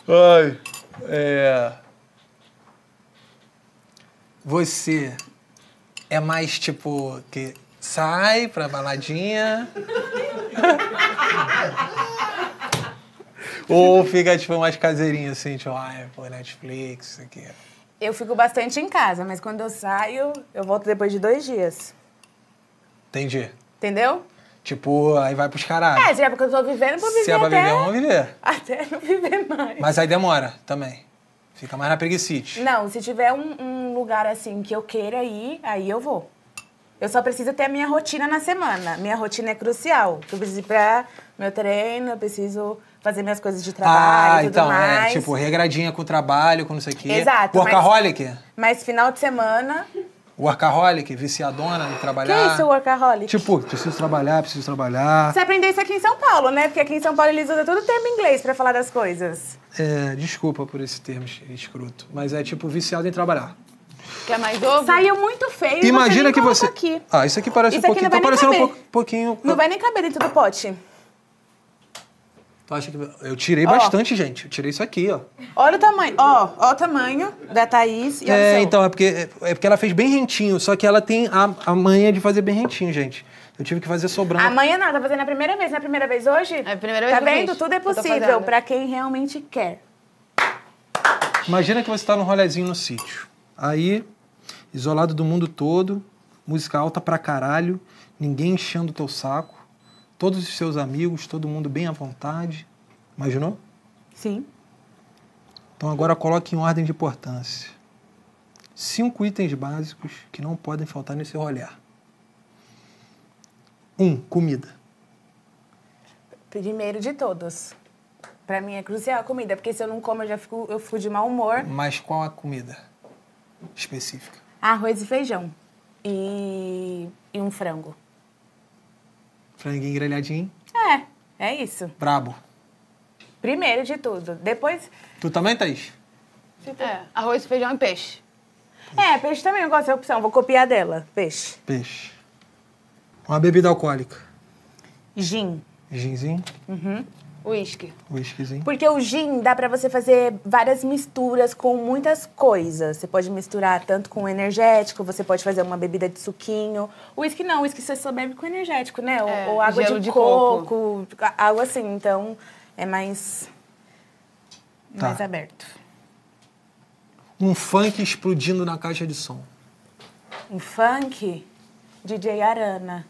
tô... Ai, é... Você é mais tipo que sai pra baladinha... Ou fica, tipo, mais caseirinha, assim, tipo, ah, pô, Netflix, isso aqui. Eu fico bastante em casa, mas quando eu saio, eu volto depois de dois dias. Entendi. Entendeu? Tipo, aí vai pros caralhos. É, se é porque eu tô vivendo, eu vou viver. Se é pra até... viver, eu vou viver. Até não viver mais. Mas aí demora também. Fica mais na preguicite. Não, se tiver um, um lugar, assim, que eu queira ir, aí eu vou. Eu só preciso ter a minha rotina na semana. Minha rotina é crucial. Eu preciso ir pra meu treino, eu preciso... fazer minhas coisas de trabalho, ah, tudo então, mais. Ah, então, é, tipo, regradinha com o trabalho, com não sei o quê. Exato. Workaholic? Mas, mas final de semana... Workaholic, viciadona em trabalhar. Que é isso, workaholic? Tipo, preciso trabalhar, preciso trabalhar. Você aprendeu isso aqui em São Paulo, né? Porque aqui em São Paulo eles usam todo o termo inglês pra falar das coisas. É, desculpa por esse termo escroto, mas é tipo viciado em trabalhar. Quer mais ovo? Saiu muito feio. Imagina que você... Aqui. Ah, isso aqui parece isso um pouquinho... Tá parecendo um pouquinho... Não vai nem caber dentro do pote. Tu acha que... Eu tirei oh. bastante, gente. Eu tirei isso aqui, ó. Olha o tamanho. Ó, ó o tamanho da Thaís e É, então, é porque, é porque ela fez bem rentinho, só que ela tem a, a manha de fazer bem rentinho, gente. Eu tive que fazer sobrando. A manha não, tá fazendo a primeira vez. Não é a primeira vez hoje? É a primeira vez. Tá vendo? Vez. Tudo é possível pra quem realmente quer. Imagina que você tá num rolezinho no sítio. Aí, isolado do mundo todo, música alta pra caralho, ninguém enchendo o teu saco. Todos os seus amigos, todo mundo bem à vontade. Imaginou? Sim. Então agora coloque em ordem de importância. Cinco itens básicos que não podem faltar nesse rolê. Um, comida. Primeiro de todos. Pra mim é crucial a comida, porque se eu não como eu já fico, eu fico de mau humor. Mas qual a comida específica? Arroz e feijão. E, e um frango. Franguinho grelhadinho. É, é isso. Brabo. Primeiro de tudo. Depois... Tu também, Thaís? É, arroz, feijão e peixe. peixe. É, peixe também eu gosto da opção. Vou copiar dela. Peixe. Peixe. Uma bebida alcoólica. Gin. Ginzinho? Uhum. Whisky. Whiskyzinho. Porque o gin dá pra você fazer várias misturas com muitas coisas. Você pode misturar tanto com energético, você pode fazer uma bebida de suquinho. Whisky não, whisky você só bebe com energético, né? Ou, é, ou água de, de coco, coco, algo assim. Então, é mais, tá. mais aberto. um funk explodindo na caixa de som? Um funk? D J Arana.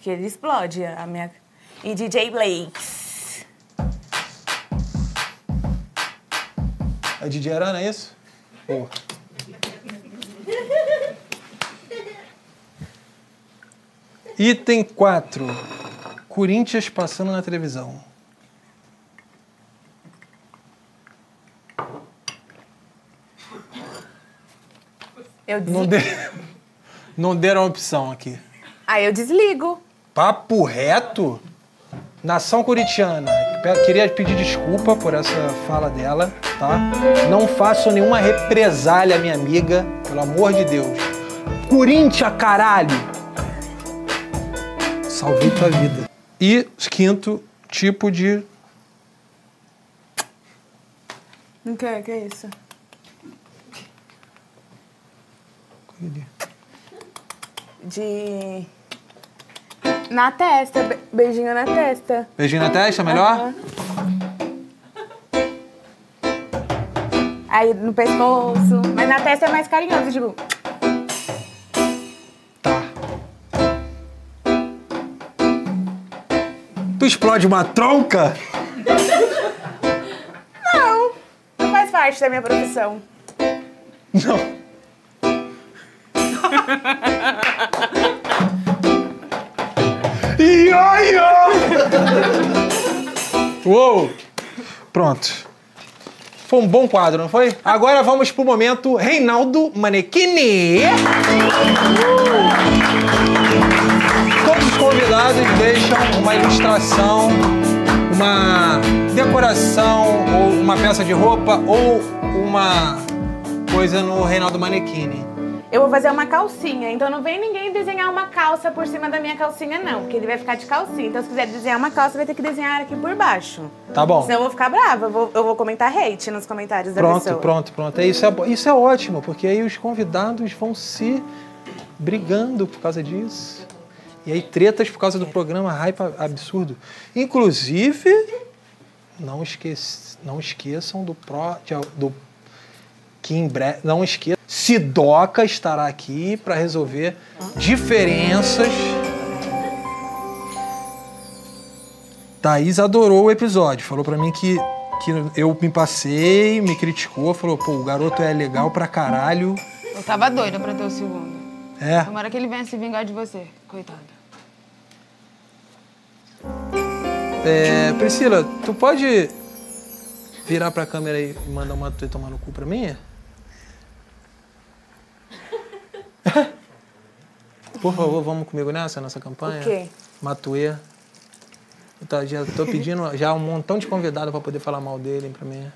Que ele explode a minha... E D J Blakes. É D J Arana, é isso? Boa. Item quatro. Corinthians passando na televisão. Eu desligo. Não, de... Não deram opção aqui. Ah, eu desligo. Papo reto? Nação corintiana, queria pedir desculpa por essa fala dela, tá? Não faço nenhuma represália, minha amiga, pelo amor de Deus. Corinthians, caralho! Salvei tua vida. E quinto tipo de... Não quer, que é isso? De... Na testa, be beijinho na testa. Beijinho na testa, melhor? Uhum. Aí no pescoço, mas na testa é mais carinhoso, tipo... Explode uma tronca? Não. Não faz parte da minha profissão. Não. Ioiô! Uou! Pronto. Foi um bom quadro, não foi? Agora vamos pro momento Reinaldo Manequini. Convidados deixam uma ilustração, uma decoração, ou uma peça de roupa, ou uma coisa no Reinaldo Manequini. Eu vou fazer uma calcinha, então não vem ninguém desenhar uma calça por cima da minha calcinha, não, porque ele vai ficar de calcinha. Então, se quiser desenhar uma calça, vai ter que desenhar aqui por baixo. Tá bom. Senão eu vou ficar brava, eu vou, eu vou comentar hate nos comentários da pronto, pessoa. Pronto, pronto, pronto. Isso é, isso é ótimo, porque aí os convidados vão se brigando por causa disso. E aí, tretas por causa do programa, hype absurdo. Inclusive, não, esquece, não esqueçam do pró... Do, que em breve... Não esqueçam. Cidoca estará aqui para resolver diferenças. Thaís adorou o episódio. Falou para mim que, que eu me passei, me criticou. Falou, pô, o garoto é legal pra caralho. Eu tava doida pra ter o segundo. É. Tomara que ele venha se vingar de você. Coitado. É, Priscila, tu pode virar pra câmera e mandar uma tu tomar no cu pra mim? Por favor, vamos comigo nessa, nossa campanha. O quê? Matuê. Eu tô, já tô pedindo já um montão de convidados pra poder falar mal dele pra mim.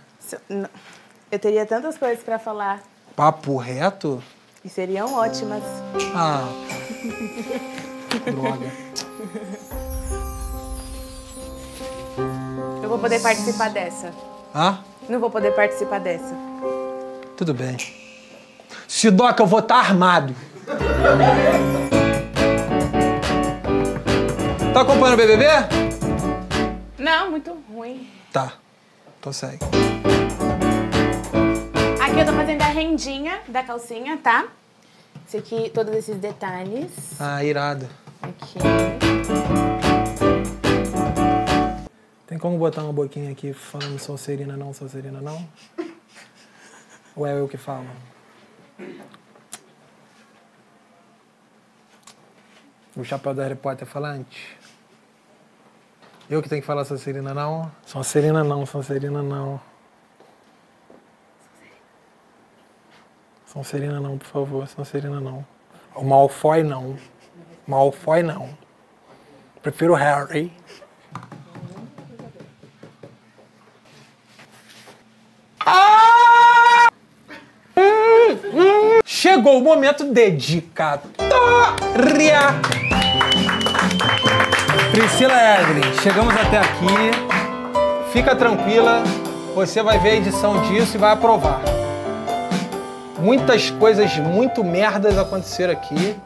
Eu teria tantas coisas pra falar. Papo reto? E seriam ótimas. Ah. Droga. Não vou poder participar dessa. Ah? Não vou poder participar dessa. Tudo bem. Cidoca, eu vou estar armado. Tá acompanhando o B B B? Não, muito ruim. Tá. Tô segue. Aqui eu tô fazendo a rendinha da calcinha, tá? Esse aqui, todos esses detalhes. Ah, irado. Aqui. Tem como botar uma boquinha aqui falando Sonserina não, Sonserina não? Ou é eu que falo? O chapéu do Harry Potter falante? Eu que tenho que falar Sonserina não? Sonserina não, Sonserina não. Sonserina não, por favor, Sonserina não. O Malfoy não. Malfoy não. Prefiro Harry. Chegou o momento dedicatória! Priscila Evellyn, chegamos até aqui. Fica tranquila, você vai ver a edição disso e vai aprovar. Muitas coisas muito merdas aconteceram aqui,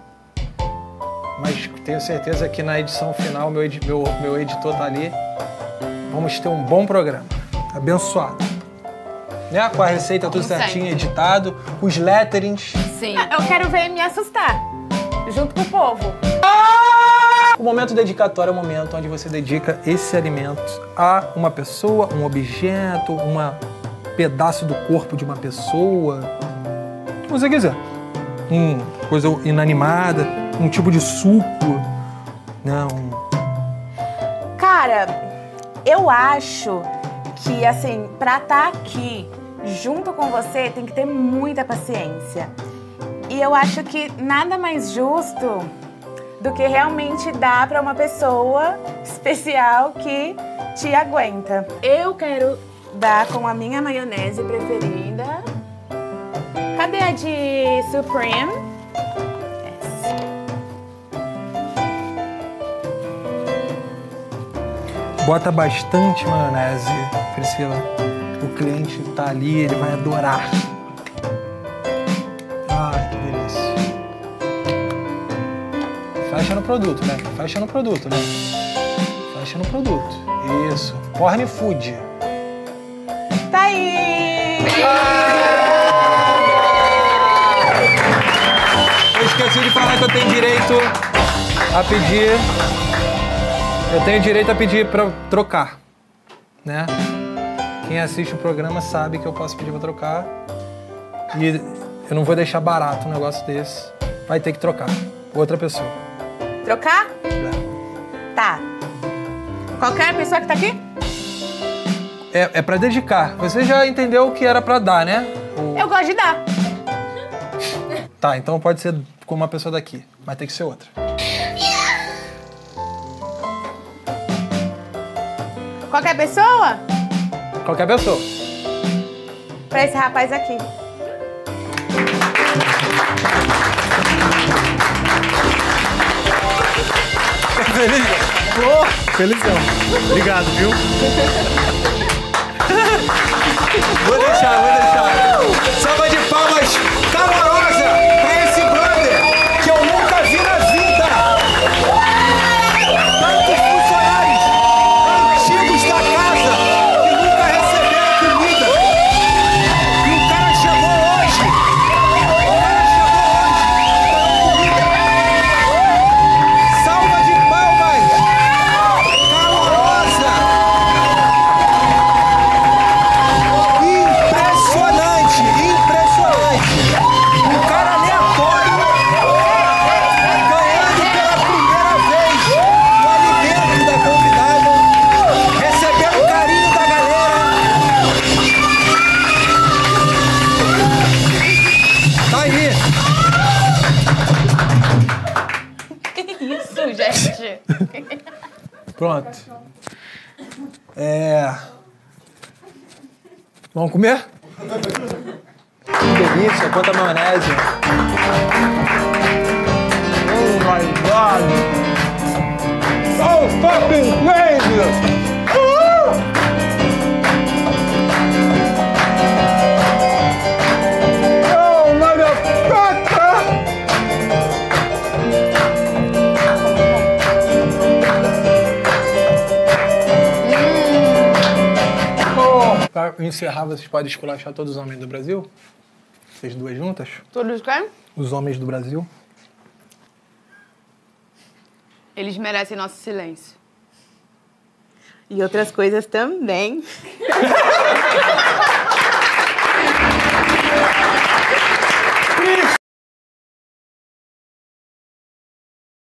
mas tenho certeza que na edição final, meu, edi meu, meu editor tá ali, vamos ter um bom programa. Abençoado. né? Com a receita tudo certinho, editado. Os letterings. Sim. Ah, eu quero ver me assustar. Junto com o povo. O momento dedicatório é o momento onde você dedica esse alimento a uma pessoa, um objeto, um pedaço do corpo de uma pessoa. O que você quiser. Hum, coisa inanimada, um tipo de suco. Não. Cara, eu acho que, assim, pra estar aqui junto com você tem que ter muita paciência. E eu acho que nada mais justo do que realmente dar pra uma pessoa especial que te aguenta. Eu quero dar com a minha maionese preferida. Cadê a de Supreme? Yes. Bota bastante maionese, Priscila. O cliente tá ali, ele vai adorar. Ai, que delícia. Fecha no produto, né? Fecha no produto, né? Fecha no produto. Isso. Corn food. Tá aí! Ah! Esqueci de falar que eu tenho direito a pedir. Eu tenho direito a pedir pra trocar, né? Quem assiste o programa sabe que eu posso pedir pra trocar. E eu não vou deixar barato um negócio desse. Vai ter que trocar. Outra pessoa. Trocar? É. Tá. Qualquer pessoa que tá aqui? É, é pra dedicar. Você já entendeu o que era pra dar, né? O... Eu gosto de dar. Tá, então pode ser... com uma pessoa daqui, mas tem que ser outra. Qualquer pessoa? Qualquer pessoa. Pra esse rapaz aqui. Feliz? Oh, felizão. Obrigado, viu? Vou deixar, vou deixar. Uh! Salva de palmas calorosa pra esse brother que eu nunca vi na vida. Tantos funcionários antigos da casa que nunca receberam comida. E o cara chegou hoje. O cara chegou hoje. Comida. Salva de palmas calorosa. Impressionante, impressionante. Pronto. É... Vamos comer? Que delícia, quanta maionese. Oh my God! Oh fucking crazy! Uh! Oh motherfucker! Pra encerrar, vocês podem esculachar todos os homens do Brasil? Vocês duas juntas? Todos quem? Os homens do Brasil. Eles merecem nosso silêncio. E outras coisas também.